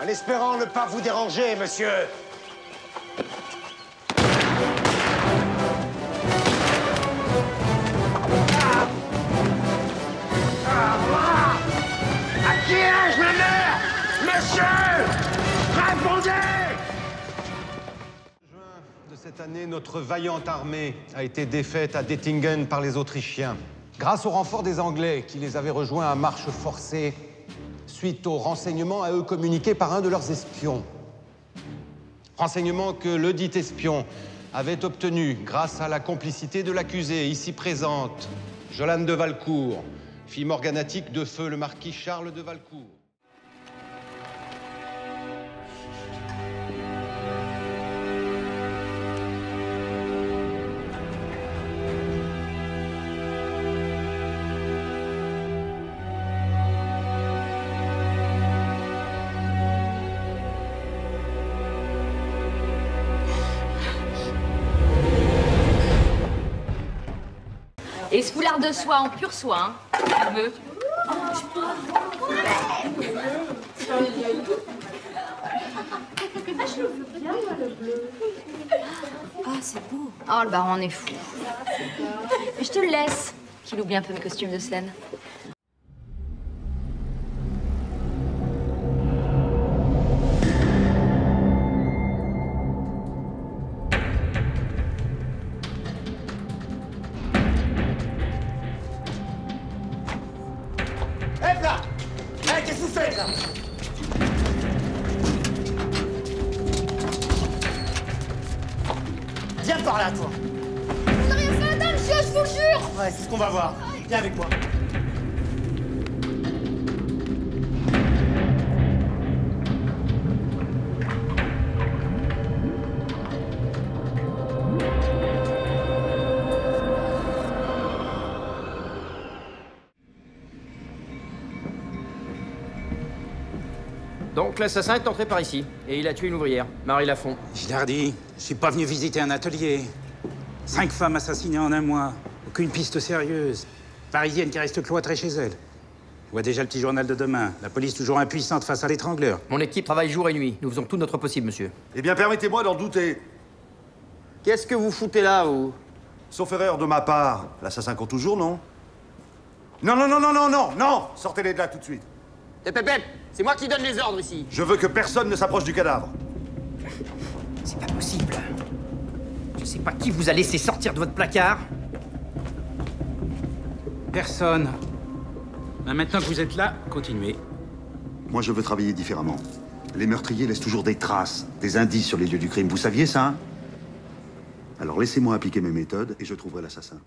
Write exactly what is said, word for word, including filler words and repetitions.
En espérant ne pas vous déranger, monsieur. Cette année, notre vaillante armée a été défaite à Dettingen par les Autrichiens, grâce au renfort des Anglais qui les avaient rejoints à marche forcée, suite aux renseignements à eux communiqués par un de leurs espions. Renseignements que le dit espion avait obtenus grâce à la complicité de l'accusée ici présente, Jolande de Valcourt, fille morganatique de feu le marquis Charles de Valcourt. Et ce foulard de soie en pur soie, hein, tu veux. Ah, je le veux bien, moi, le bleu. Ah, c'est beau. Oh, le baron est fou. Je te le laisse, qu'il oublie un peu mes costumes de scène. Viens par là, toi. On n'a rien fait à dame, je vous jure. Ouais, c'est ce qu'on va voir. Viens avec moi. Donc l'assassin est entré par ici, et il a tué une ouvrière, Marie Lafont. Gilardi, je suis pas venu visiter un atelier. Cinq femmes assassinées en un mois, aucune piste sérieuse. Parisienne qui reste cloîtrée chez elle. Je vois déjà le petit journal de demain, la police toujours impuissante face à l'étrangleur. Mon équipe travaille jour et nuit, nous faisons tout notre possible, monsieur. Eh bien, permettez-moi d'en douter. Qu'est-ce que vous foutez là, vous? Sauf erreur de ma part, l'assassin compte toujours, non? Non, non, non, non, non, non, non. Sortez-les de là tout de suite. Pépépép, c'est moi qui donne les ordres ici. Je veux que personne ne s'approche du cadavre. C'est pas possible. Je sais pas qui vous a laissé sortir de votre placard. Personne. Ben maintenant que vous êtes là, continuez. Moi, je veux travailler différemment. Les meurtriers laissent toujours des traces, des indices sur les lieux du crime. Vous saviez ça? Alors laissez-moi appliquer mes méthodes et je trouverai l'assassin.